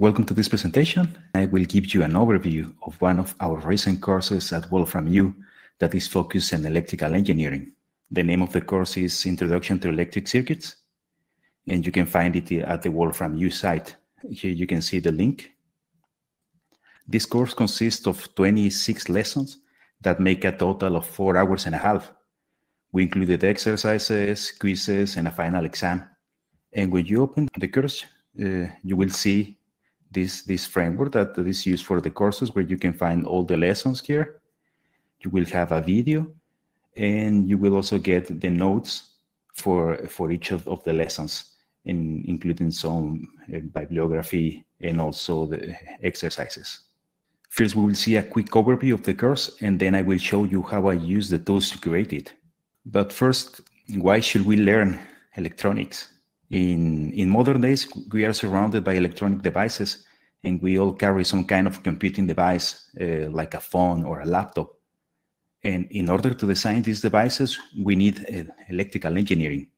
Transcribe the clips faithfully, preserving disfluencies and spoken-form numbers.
Welcome to this presentation. I will give you an overview of one of our recent courses at Wolfram U that is focused on electrical engineering. The name of the course is Introduction to Electric Circuits, and you can find it at the Wolfram U site. Here you can see the link. This course consists of twenty-six lessons that make a total of four hours and a half. We included exercises, quizzes, and a final exam. And when you open the course, uh, you will see This, this framework that is used for the courses, where you can find all the lessons here. You will have a video, and you will also get the notes for, for each of, of the lessons, in, including some uh, bibliography and also the exercises. First, we will see a quick overview of the course, and then I will show you how I use the tools to create it. But first, why should we learn electronics? In, in modern days, we are surrounded by electronic devices, and we all carry some kind of computing device, uh, like a phone or a laptop. And in order to design these devices, we need uh, electrical engineering.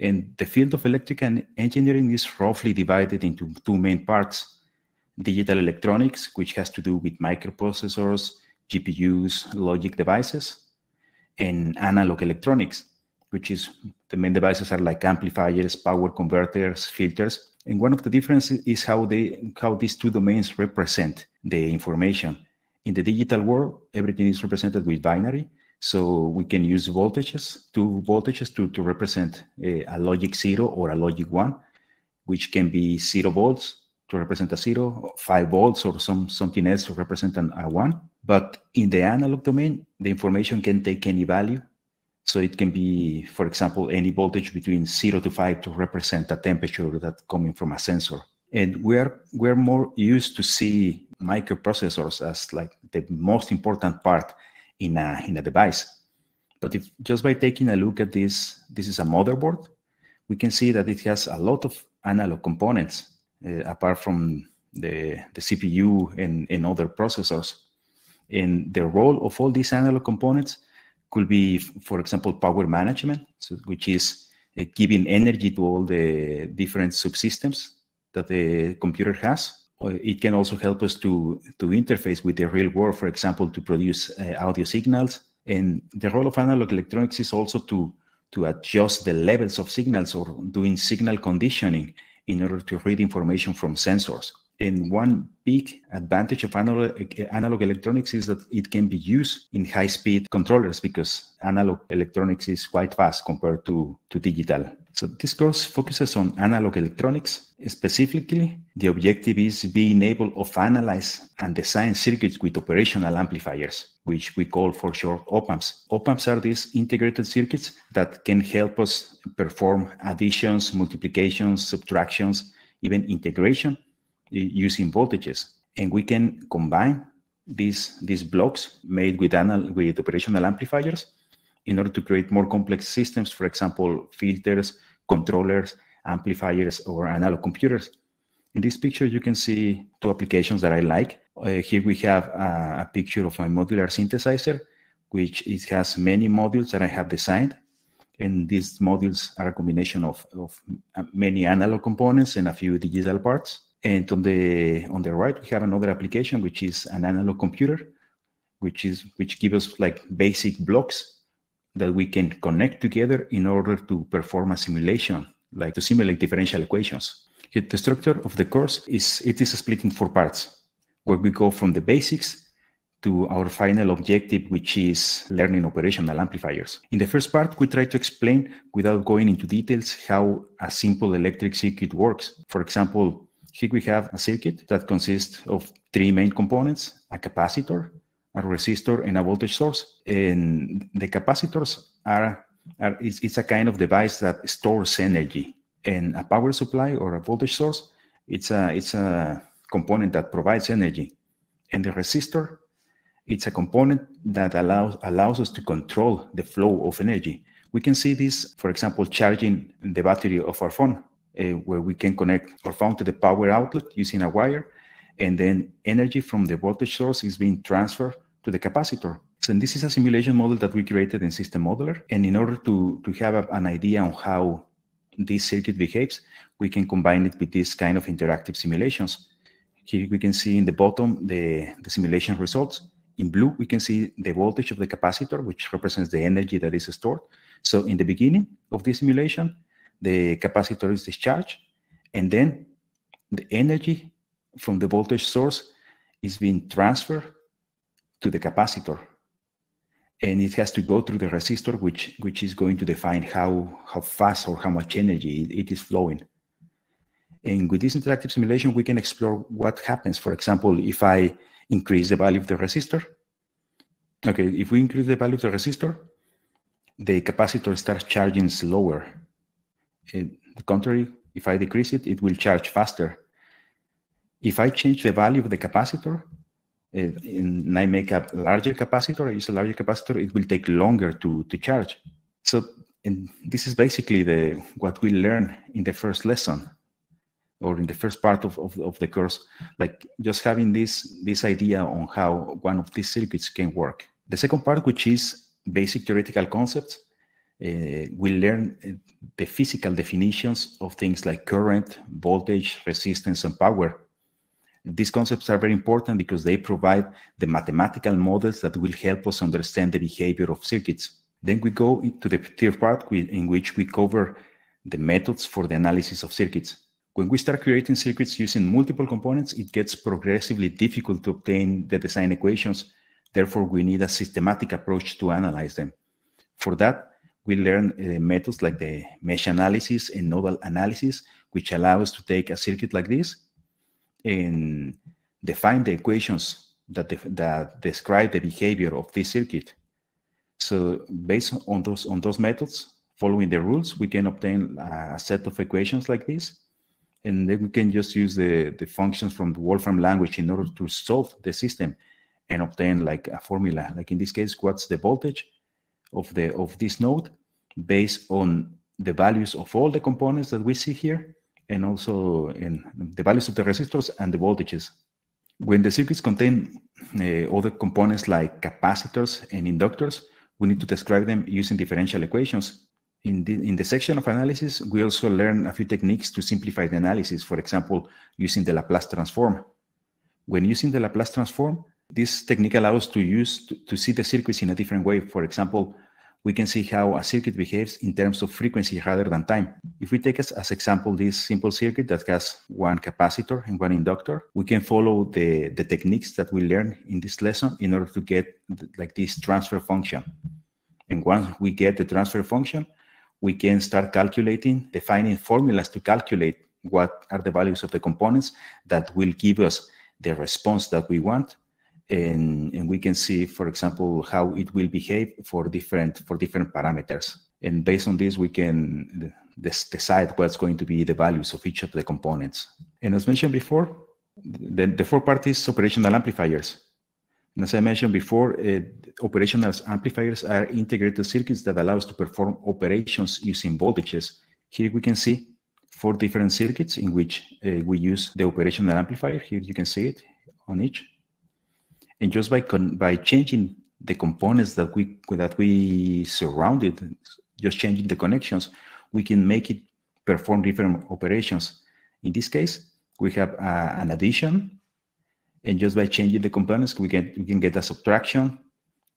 And the field of electrical engineering is roughly divided into two main parts: digital electronics, which has to do with microprocessors, G P Us, logic devices, and analog electronics, which is the main devices are like amplifiers, power converters, filters. And one of the differences is how they how these two domains represent the information. In the digital world, everything is represented with binary. So we can use voltages, two voltages to, to represent a, a logic zero or a logic one, which can be zero volts to represent a zero, five volts or some something else to represent an, a one. But in the analog domain, the information can take any value. So it can be, for example, any voltage between zero to five to represent a temperature that's coming from a sensor. And we're we're more used to see microprocessors as like the most important part in a in a device. But if just by taking a look at this, this is a motherboard, we can see that it has a lot of analog components, uh, apart from the the C P U and, and other processors. And the role of all these analog components could be, for example, power management, so which is uh, giving energy to all the different subsystems that the computer has. It can also help us to, to interface with the real world, for example, to produce uh, audio signals. And the role of analog electronics is also to, to adjust the levels of signals or doing signal conditioning in order to read information from sensors. And one big advantage of analog, analog electronics is that it can be used in high-speed controllers, because analog electronics is quite fast compared to, to digital. So this course focuses on analog electronics. Specifically, the objective is being able to analyze and design circuits with operational amplifiers, which we call for short op-amps. Op-amps are these integrated circuits that can help us perform additions, multiplications, subtractions, even integration, using voltages. And we can combine these, these blocks made with, with operational amplifiers in order to create more complex systems, for example, filters, controllers, amplifiers, or analog computers. In this picture, you can see two applications that I like. Uh, here we have a, a picture of my modular synthesizer, which it has many modules that I have designed. And these modules are a combination of, of many analog components and a few digital parts. And on the on the right, we have another application, which is an analog computer, which is which gives us like basic blocks that we can connect together in order to perform a simulation, like to simulate differential equations. The structure of the course is it is split in four parts, where we go from the basics to our final objective, which is learning operational amplifiers. In the first part, we try to explain, without going into details, how a simple electric circuit works. For example, here we have a circuit that consists of three main components: a capacitor, a resistor, and a voltage source. And the capacitors are, are it's, it's a kind of device that stores energy. And a power supply or a voltage source, it's a, it's a component that provides energy. And the resistor, it's a component that allows, allows us to control the flow of energy. We can see this, for example, charging the battery of our phone, Uh, where we can connect our phone to the power outlet using a wire, and then energy from the voltage source is being transferred to the capacitor. So this is a simulation model that we created in System Modeler. And in order to, to have a, an idea on how this circuit behaves, we can combine it with this kind of interactive simulations. Here we can see in the bottom the, the simulation results. In blue, we can see the voltage of the capacitor, which represents the energy that is stored. So in the beginning of this simulation, the capacitor is discharged, and then the energy from the voltage source is being transferred to the capacitor. And it has to go through the resistor, which, which is going to define how, how fast or how much energy it, it is flowing. And with this interactive simulation, we can explore what happens. For example, if I increase the value of the resistor. Okay, if we increase the value of the resistor, the capacitor starts charging slower. On the contrary, if I decrease it, it will charge faster. If I change the value of the capacitor, and I make a larger capacitor, I use a larger capacitor, it will take longer to, to charge. So and this is basically the what we learned in the first lesson, or in the first part of, of, of the course, like just having this, this idea on how one of these circuits can work. The second part, which is basic theoretical concepts, uh, we learn the physical definitions of things like current, voltage, resistance, and power. These concepts are very important because they provide the mathematical models that will help us understand the behavior of circuits. Then we go into the third part, in which we cover the methods for the analysis of circuits. When we start creating circuits using multiple components, it gets progressively difficult to obtain the design equations. Therefore, we need a systematic approach to analyze them. For that, we learn uh, methods like the mesh analysis and nodal analysis, which allow us to take a circuit like this and define the equations that, de that describe the behavior of this circuit. So based on those, on those methods, following the rules, we can obtain a set of equations like this. And then we can just use the, the functions from the Wolfram language in order to solve the system and obtain like a formula. Like in this case, what's the voltage of, the, of this node based on the values of all the components that we see here, and also in the values of the resistors and the voltages. When the circuits contain uh, other components like capacitors and inductors, we need to describe them using differential equations. In the, in the section of analysis, we also learn a few techniques to simplify the analysis, for example, using the Laplace transform. When using the Laplace transform, this technique allows us to use to, to see the circuits in a different way. For example, we can see how a circuit behaves in terms of frequency rather than time. If we take as, as example this simple circuit that has one capacitor and one inductor, we can follow the, the techniques that we learned in this lesson in order to get like this transfer function. And once we get the transfer function, we can start calculating, defining formulas to calculate what are the values of the components that will give us the response that we want. And, and we can see, for example, how it will behave for different, for different parameters. And based on this, we can decide what's going to be the values of each of the components. And as mentioned before, the, the fourth part is operational amplifiers. And as I mentioned before, uh, operational amplifiers are integrated circuits that allow us to perform operations using voltages. Here we can see four different circuits in which uh, we use the operational amplifier. Here you can see it on each. And just by, con by changing the components that we, that we surrounded, just changing the connections, we can make it perform different operations. In this case, we have uh, an addition. And just by changing the components, we can, we can get a subtraction,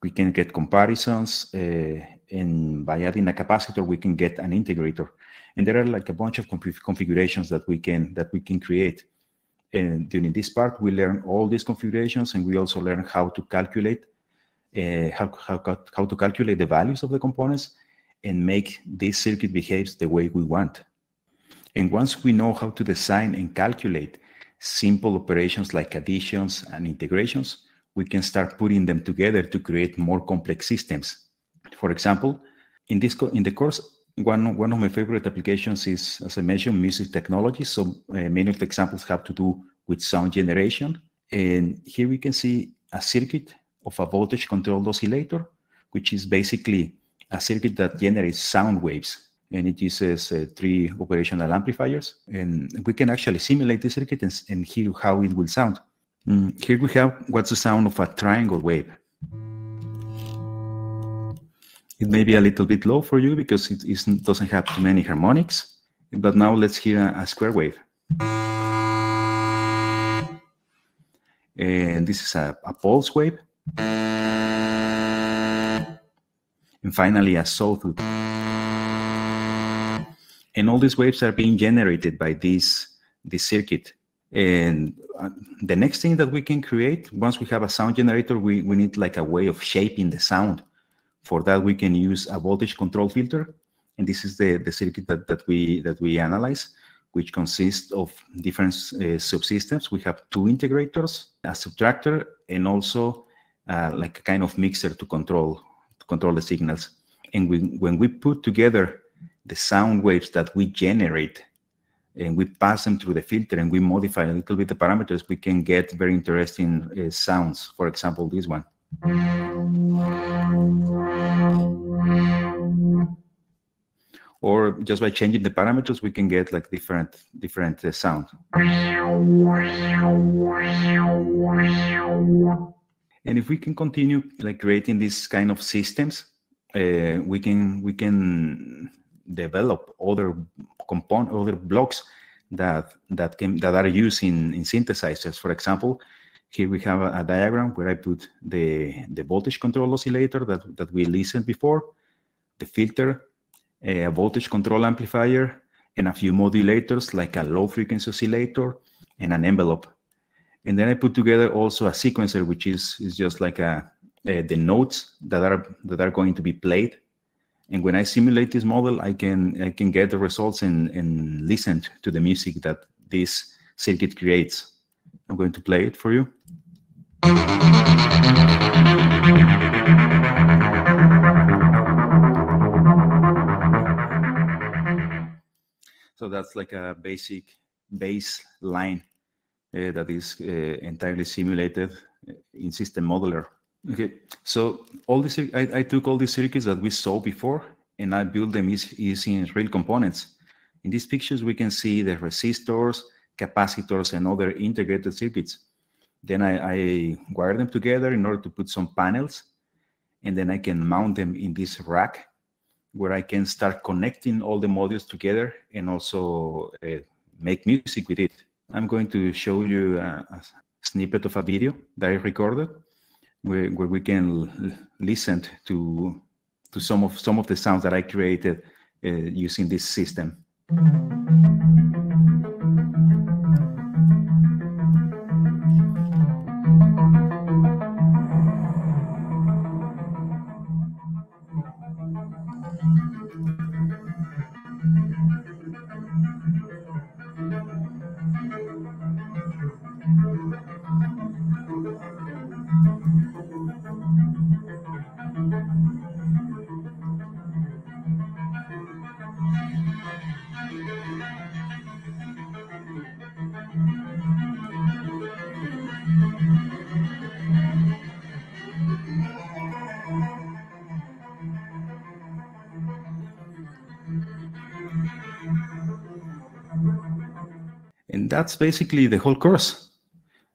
we can get comparisons, uh, and by adding a capacitor, we can get an integrator. And there are like a bunch of configurations that we can, that we can create. And during this part, we learn all these configurations, and we also learn how to calculate, uh, how, how, how to calculate the values of the components and make this circuit behaves the way we want. And once we know how to design and calculate simple operations like additions and integrations, we can start putting them together to create more complex systems. For example, in this co in the course, one, one of my favorite applications is, as I mentioned, music technology. So uh, many of the examples have to do with sound generation. And here we can see a circuit of a voltage-controlled oscillator, which is basically a circuit that generates sound waves. And it uses uh, three operational amplifiers. And we can actually simulate the circuit and, and hear how it will sound. Mm, here we have what's the sound of a triangle wave. It may be a little bit low for you because it is, doesn't have too many harmonics. But now let's hear a, a square wave. and this is a, a pulse wave. And finally, a sawtooth. And all these waves are being generated by this, this circuit. And uh, the next thing that we can create, once we have a sound generator, we, we need like a way of shaping the sound. For that, we can use a voltage control filter. And this is the, the circuit that, that, we, that we analyze, which consists of different uh, subsystems. We have two integrators, a subtractor, and also uh, like a kind of mixer to control, to control the signals. And we, when we put together the sound waves that we generate, and we pass them through the filter, and we modify a little bit the parameters, we can get very interesting uh, sounds. For example, this one. Or just by changing the parameters, we can get like different, different uh, sounds. And if we can continue like creating these kind of systems, uh, we can, we can develop other component, other blocks that that can that are used in, in synthesizers. For example, here we have a, a diagram where I put the the voltage control oscillator that that we listened before, the filter, a voltage control amplifier, and a few modulators like a low frequency oscillator and an envelope. And then I put together also a sequencer, which is is just like a, a the notes that are that are going to be played. And when I simulate this model, I can I can get the results and, and listen to the music that this circuit creates. I'm going to play it for you. So that's like a basic bass line uh, that is uh, entirely simulated in System Modeler. Okay, so all this, I, I took all these circuits that we saw before, and I built them using real components. In these pictures, we can see the resistors, capacitors, and other integrated circuits. Then I, I wire them together in order to put some panels, and then I can mount them in this rack, where I can start connecting all the modules together and also uh, make music with it. I'm going to show you a, a snippet of a video that I recorded, where we can listen to to some of some of the sounds that I created uh, using this system. And that's basically the whole course.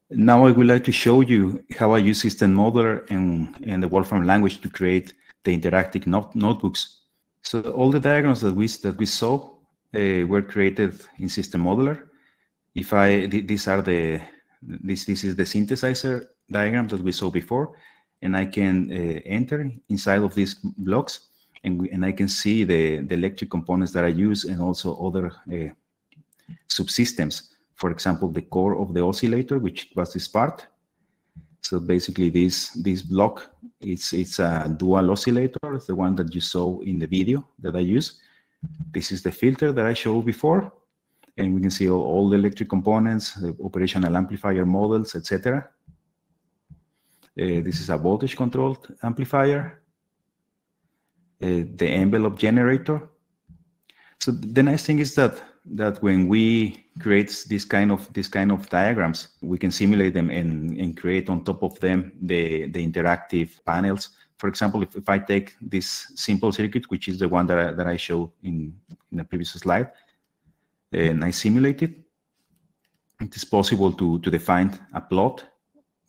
Now I would like to show you how I use System Modeler and, and the Wolfram language to create the interactive not notebooks. So all the diagrams that we, that we saw uh, were created in System Modeler. If I, these are the, this, this is the synthesizer diagram that we saw before, and I can uh, enter inside of these blocks, and, we, and I can see the, the electric components that I use and also other uh, subsystems. For example, the core of the oscillator, which was this part. So basically this this block, it's it's a dual oscillator, the one that you saw in the video that I use. This is the filter that I showed before, and we can see all, all the electric components, the operational amplifier models, et cetera. Uh, this is a voltage controlled amplifier, uh, the envelope generator. So the nice thing is that that when we create this kind of this kind of diagrams, we can simulate them and, and create on top of them the, the interactive panels. For example, if, if I take this simple circuit, which is the one that I, that I showed in, in the previous slide, and I simulate it, it is possible to, to define a plot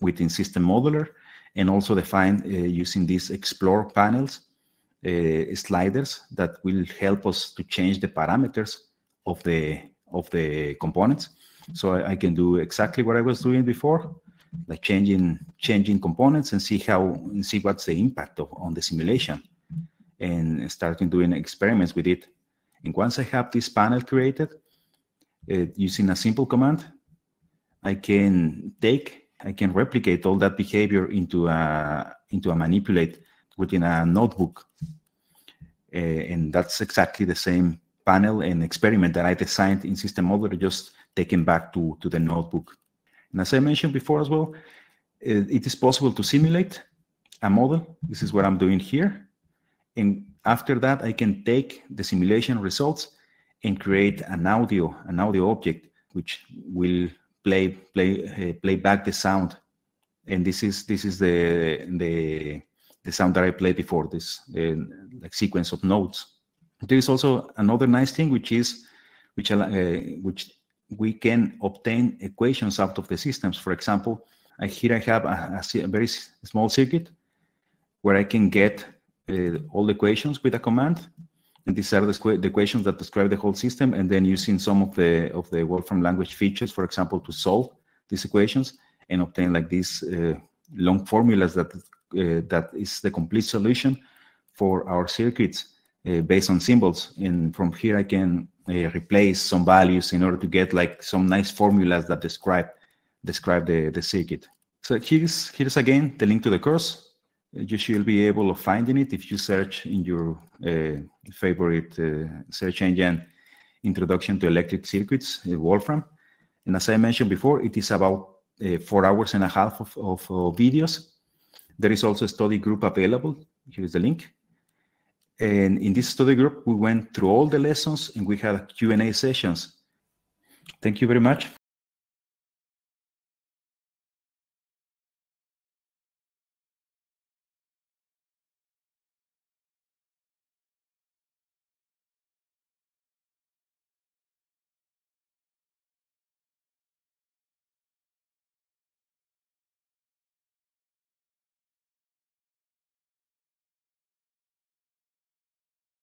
within System Modeler, and also define uh, using these explore panels, uh, sliders that will help us to change the parameters of the of the components. So I, I can do exactly what I was doing before. like changing changing components and see how and see what's the impact of, on the simulation, and starting doing experiments with it. And once I have this panel created, uh, using a simple command, I can take, I can replicate all that behavior into a into a manipulate within a notebook, uh, and that's exactly the same panel and experiment that I designed in System Modeler, just taken back to to the notebook. And as I mentioned before as well, it is possible to simulate a model. This is what I'm doing here. And after that, I can take the simulation results and create an audio, an audio object, which will play play uh, play back the sound. And this is this is the the the sound that I played before. This uh, like sequence of notes. There is also another nice thing, which is which uh, which. we can obtain equations out of the systems. For example, I, here I have a, a, a very small circuit where I can get uh, all the equations with a command. And these are the, the equations that describe the whole system. And then using some of the of the Wolfram language features, for example, to solve these equations and obtain like these uh, long formulas that uh, that is the complete solution for our circuits uh, based on symbols. And from here I can Uh, replace some values in order to get like some nice formulas that describe describe the, the circuit. So here's here's again the link to the course. You should be able to find it if you search in your uh, favorite uh, search engine, Introduction to Electric Circuits, uh, Wolfram. And as I mentioned before, it is about uh, four hours and a half of, of, of videos. There is also a study group available. Here's the link. And in this study group, we went through all the lessons and we had Q and A sessions. Thank you very much.